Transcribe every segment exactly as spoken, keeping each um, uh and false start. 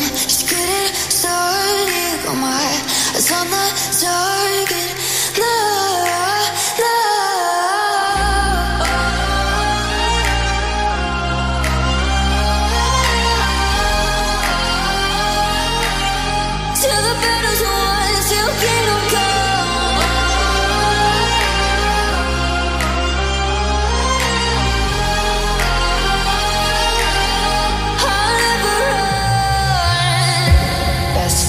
Just getting started. Got my eyes on the target. No, no. To the better ones, you can't go.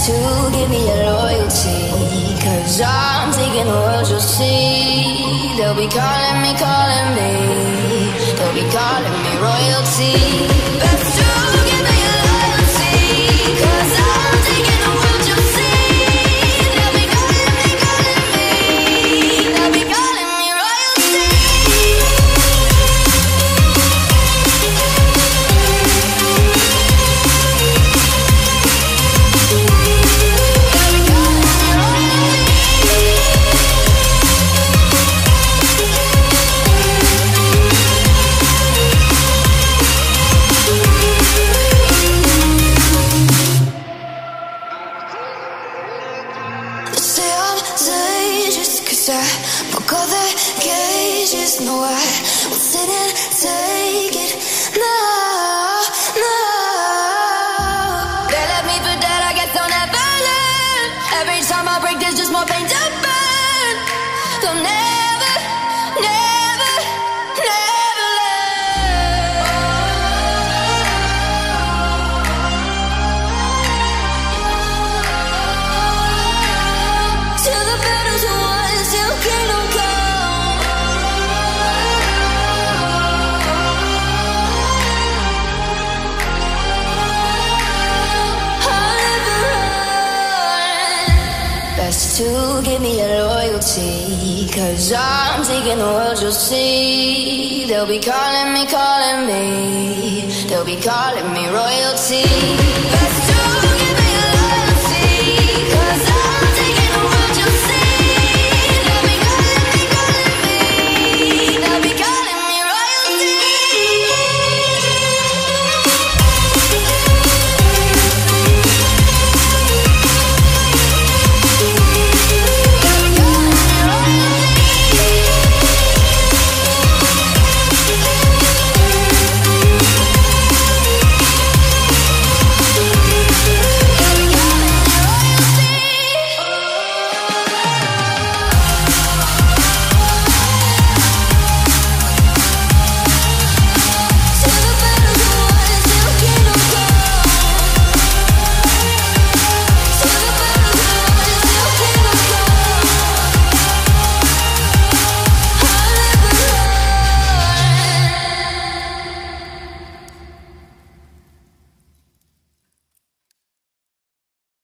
To give me your loyalty, 'cause I'm taking the world, you'll see. They'll be calling me, calling me. They'll be calling me royalty. Best to give me your loyalty, 'cause I'm taking the world, you'll see. They'll be calling me, calling me. They'll be calling me royalty. To give me your loyalty, 'cause I'm taking the world, you'll see. They'll be calling me, calling me. They'll be calling me royalty.